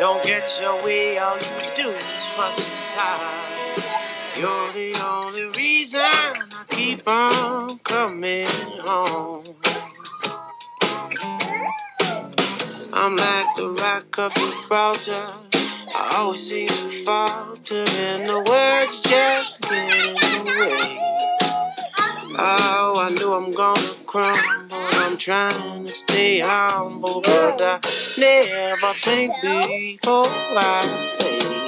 Don't get your way, all you do is fuss and fight. You're the only reason I keep on coming home. I'm like the rock of Gibraltar, I always seem to falter, and the words just get away. Oh, I knew I'm gonna crumble, I'm trying to stay humble, but I never think before I say.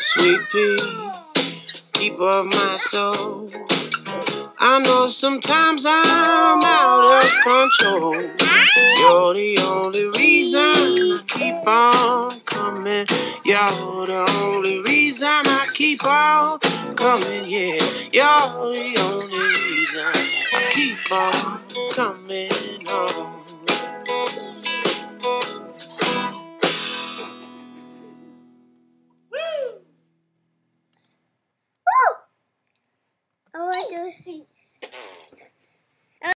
Sweet pea, keep up my soul. I know sometimes I'm out of control. You're the only reason I keep on coming. You're the only reason I keep on coming, yeah. You're the only reason I keep on coming home. What do you think?